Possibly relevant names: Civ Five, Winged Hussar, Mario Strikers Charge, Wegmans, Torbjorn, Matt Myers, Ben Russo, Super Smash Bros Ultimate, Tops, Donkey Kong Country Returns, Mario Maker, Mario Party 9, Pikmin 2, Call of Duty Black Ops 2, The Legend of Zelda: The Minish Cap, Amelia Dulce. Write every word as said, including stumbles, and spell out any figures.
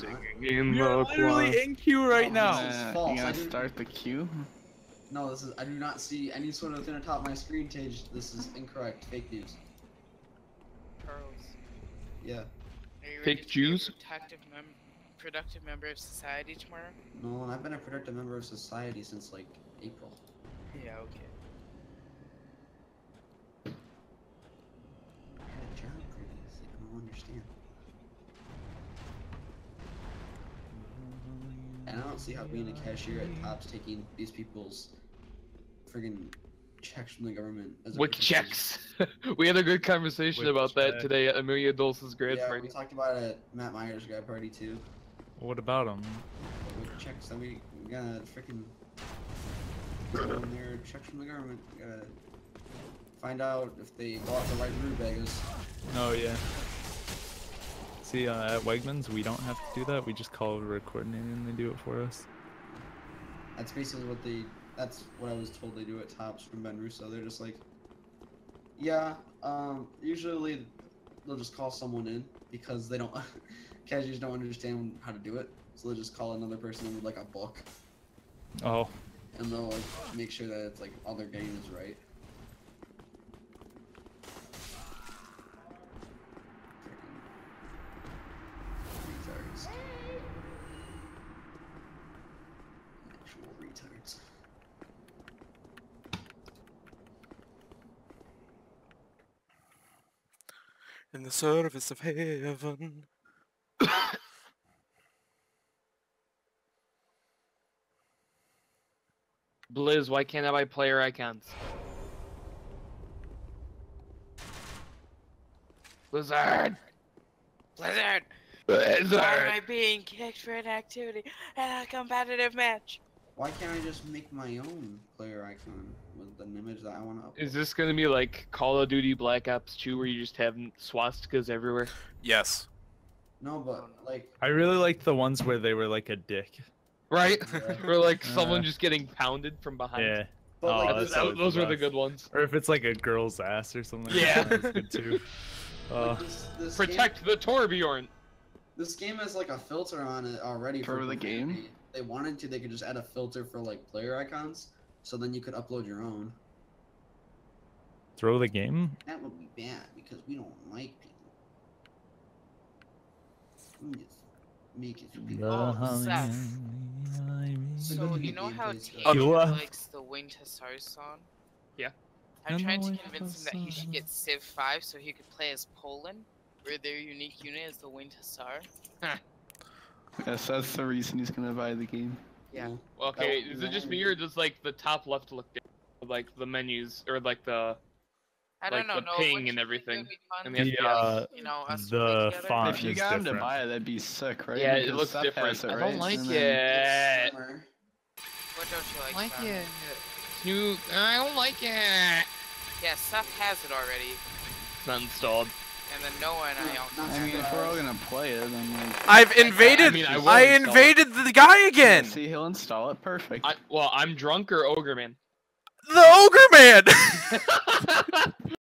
we're not. In You're literally class. in queue right oh, now. This is false. You gotta do... start the queue? No, this is. I do not see any sort of thing on top of my screen, Tage. This is incorrect. Fake news. Pearls. Yeah. Fake Jews? Productive, mem productive member of society tomorrow? No, and I've been a productive member of society since like April. Yeah, okay. I don't understand. And I don't see how being a cashier at Tops taking these people's friggin' checks from the government. As what checks? We had a good conversation Which about check? that today at Amelia Dulce's grad yeah, party. We talked about it at Matt Myers' grad party too. Well, what about them? What checks? I mean, we gotta freaking go in there, checks from the government. We gotta find out if they bought the right rutabagas. Oh, yeah. See, uh, at Wegmans, we don't have to do that. We just call over a coordinator and they do it for us. That's basically what they. That's what I was told they do at Tops from Ben Russo. They're just like, yeah. Um, usually, they'll just call someone in because they don't. Cashiers don't understand how to do it, so they'll just call another person in with like a book. Oh. And they'll like make sure that it's like all their game is right. In the service of heaven. Blizz, why can't I buy player icons? Blizzard! Blizzard! Blizzard! Why am I being kicked for an activity and a competitive match? Why can't I just make my own player icon with an image that I want to upload? Is this going to be like Call of Duty Black Ops two where you just have swastikas everywhere? Yes. No, but like... I really liked the ones where they were like a dick. Right? Yeah. Or like someone just getting pounded from behind. Yeah. But, like, oh, that's that, those were the good ones. Or if it's like a girl's ass or something. Yeah. That's good too. Uh, like this, this protect game... the Torbjorn. This game has like a filter on it already. For, for the game? game. They wanted to, they could just add a filter for like player icons, so then you could upload your own. Throw the game? That would be bad because we don't like people. We just make it to people. Oh, Seth. So you know how Tate likes the Winged Hussar song? Yeah. I'm trying to convince him that he should get Civ Five so he could play as Poland, where their unique unit is the Winged Hussar. Yes, that's the reason he's gonna buy the game. Yeah. Well, okay, is it just me or does like the top left look down, like the menus or like the, I don't like know, the no, ping and everything? And the, the, uh, you know, us the font If you got different. him to buy it, that'd be sick, right? Yeah, because it looks different. It, right? I don't like then... it. What don't you like? I like it. You, I don't like it. Yeah, Seth has it already. It's not installed. And then Noah and I also. I mean, if we're all gonna play it, then like. I've invaded. I, mean, I, I invaded it. the guy again. See, he'll install it perfect. I, well, I'm drunk or ogre man. The ogre man.